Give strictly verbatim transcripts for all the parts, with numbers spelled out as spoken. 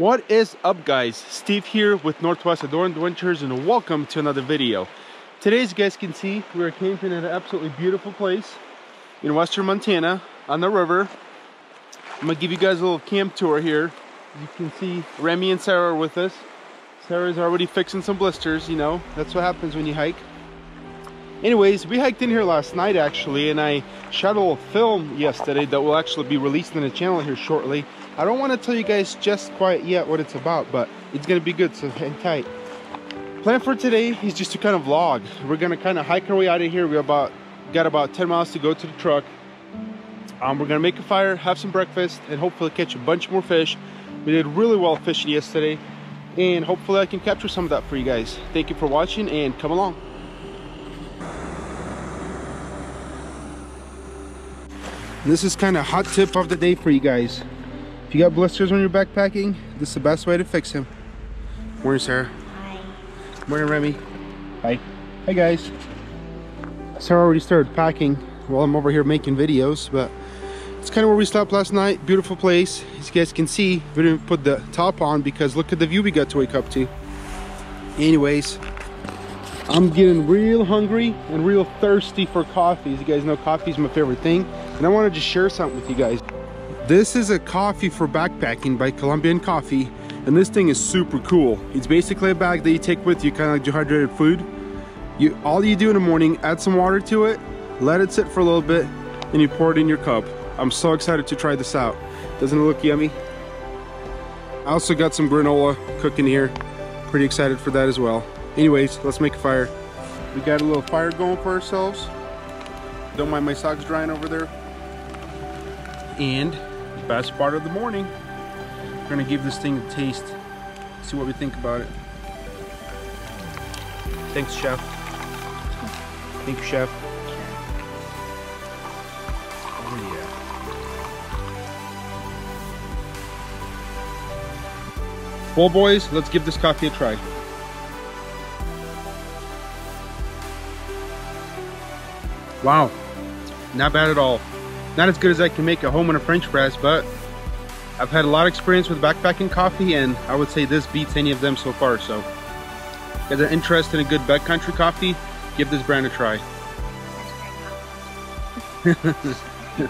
What is up, guys? Steve here with North West Outdoor Adventures, and welcome to another video. Today, as you guys can see, we are camping at an absolutely beautiful place in western Montana on the river. I'm gonna give you guys a little camp tour here. You can see Remy and Sarah are with us. Sarah's already fixing some blisters, you know, that's what happens when you hike. Anyways, we hiked in here last night actually, and I shot a little film yesterday that will actually be released on the channel here shortly. I don't want to tell you guys just quite yet what it's about, but it's going to be good, so hang tight. Plan for today is just to kind of vlog. We're going to kind of hike our way out of here. We about got about ten miles to go to the truck. Um, we're going to make a fire, have some breakfast, and hopefully catch a bunch more fish. We did really well fishing yesterday, and hopefully I can capture some of that for you guys. Thank you for watching, and come along. This is kind of hot tip of the day for you guys. If you got blisters when you're backpacking, this is the best way to fix him. Morning, Sarah. Hi. Morning, Remy. Hi. Hi, guys. Sarah already started packing while I'm over here making videos, but it's kind of where we stopped last night. Beautiful place. As you guys can see, we didn't put the top on because look at the view we got to wake up to. Anyways, I'm getting real hungry and real thirsty for coffee. As you guys know, coffee is my favorite thing. And I wanted to share something with you guys. This is a coffee for backpacking by Colombian Coffee, and this thing is super cool. It's basically a bag that you take with you, kind of like dehydrated food. You, all you do in the morning, add some water to it, let it sit for a little bit, and you pour it in your cup. I'm so excited to try this out. Doesn't it look yummy? I also got some granola cooking here. Pretty excited for that as well. Anyways, let's make a fire. We got a little fire going for ourselves. Don't mind my socks drying over there. And the best part of the morning, we're gonna give this thing a taste, see what we think about it. Thanks, chef. Thank you, chef. Oh yeah. Well, boys, let's give this coffee a try. Wow, not bad at all. Not as good as I can make at home in a French press, but I've had a lot of experience with backpacking coffee, and I would say this beats any of them so far. So if you guys are interested in a good backcountry coffee, give this brand a try.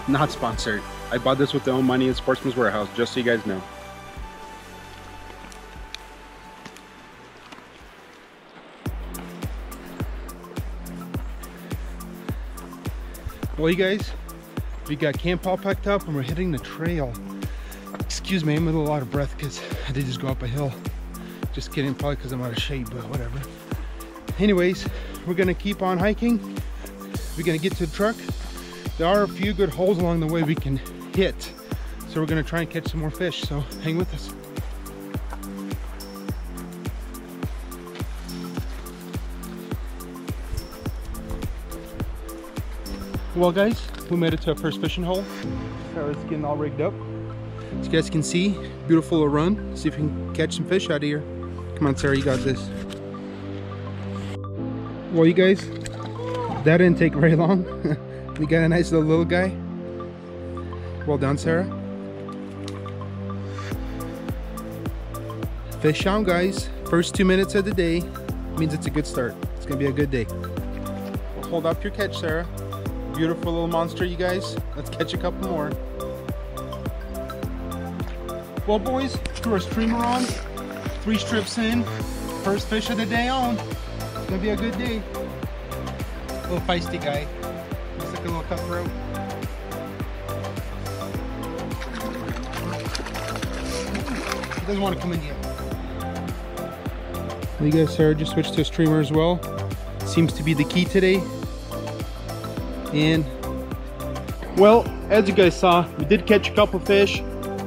Not sponsored. I bought this with my own money at Sportsman's Warehouse, just so you guys know. Well, you guys, we got camp all packed up and we're hitting the trail. Excuse me, I'm with a lot of breath because I did just go up a hill. Just kidding, probably because I'm out of shape, but whatever. Anyways, we're gonna keep on hiking. We're gonna get to the truck. There are a few good holes along the way we can hit. So we're gonna try and catch some more fish, so hang with us. Well, guys, we made it to our first fishing hole. Sarah's getting all rigged up. As you guys can see, beautiful little run. See if we can catch some fish out of here. Come on, Sarah, you got this. Well, you guys, that didn't take very long. We got a nice little, little guy. Well done, Sarah. Fish on, guys. First two minutes of the day means it's a good start. It's gonna be a good day. Well, hold up your catch, Sarah. Beautiful little monster, you guys. Let's catch a couple more. Well, boys, threw our streamer on. Three strips in. First fish of the day on. It's gonna be a good day. Little feisty guy. Looks like a little cutthroat. He doesn't want to come in yet. Well, you guys, Sarah just switched to a streamer as well. Seems to be the key today. And well, as you guys saw, we did catch a couple fish.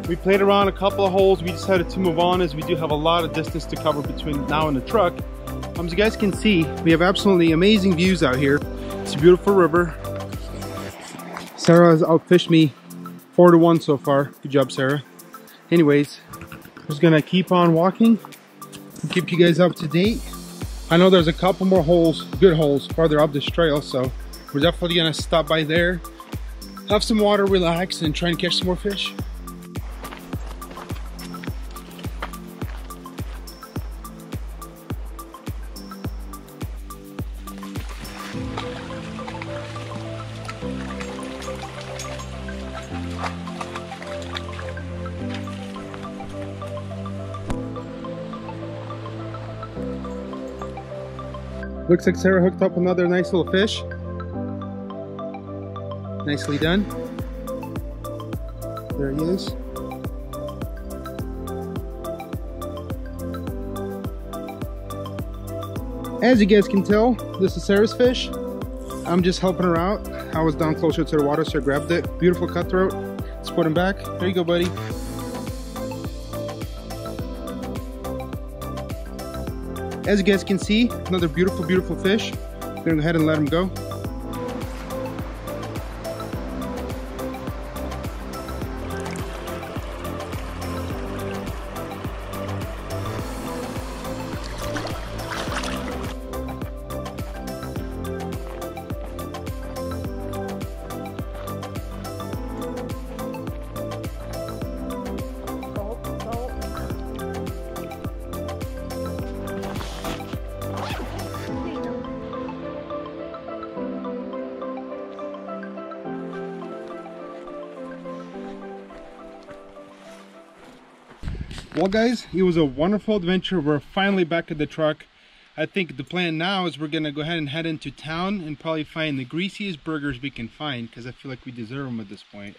We played around a couple of holes. We decided to move on as we do have a lot of distance to cover between now and the truck. Um, as you guys can see, we have absolutely amazing views out here. It's a beautiful river. Sarah has outfished me four to one so far. Good job, Sarah. Anyways, I'm just gonna keep on walking and keep you guys up to date. I know there's a couple more holes, good holes, farther up this trail, so we're definitely gonna stop by there, have some water, relax, and try and catch some more fish. Looks like Sarah hooked up another nice little fish. Nicely done. There he is. As you guys can tell, this is Sarah's fish. I'm just helping her out. I was down closer to the water, so I grabbed it. Beautiful cutthroat. Let's put him back. There you go, buddy. As you guys can see, another beautiful, beautiful fish. I'm gonna go ahead and let him go. Well guys, it was a wonderful adventure. We're finally back at the truck. I think the plan now is we're gonna go ahead and head into town and probably find the greasiest burgers we can find, because I feel like we deserve them at this point.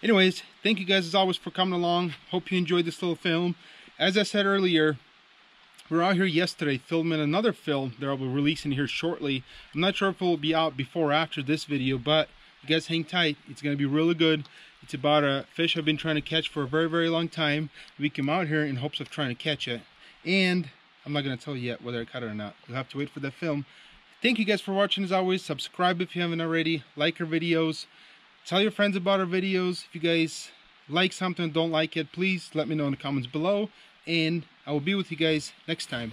Anyways, thank you guys as always for coming along. Hope you enjoyed this little film. As I said earlier, we were out here yesterday filming another film that I'll be releasing here shortly. I'm not sure if it will be out before or after this video, but you guys hang tight. It's gonna be really good. It's about a fish I've been trying to catch for a very very long time. We came out here in hopes of trying to catch it, and I'm not gonna tell you yet whether I caught it or not. You'll have to wait for that film. Thank you guys for watching as always. Subscribe if you haven't already. Like our videos. Tell your friends about our videos. If you guys like something, don't like it, please let me know in the comments below, and I will be with you guys next time.